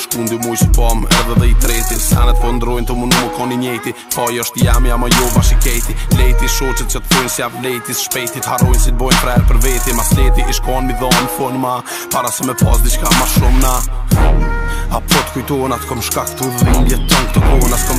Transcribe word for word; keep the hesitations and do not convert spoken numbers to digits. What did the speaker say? Shkundu muj s'pom edhe dhe I treti Sanet po ndrojnë të mu nuk o një njeti Faj është jam jam a jo bash I kejti Lejti shoqet që t'fojnë si avlejti S'shpejti t'harojnë si t'bojnë frerë për veti Mas leti ishkon mi dhonë fun ma Para se me pas diqka ma shumë na Apo t'kujtona t'kom shkak t'u dhimje tëng t'kona s'kom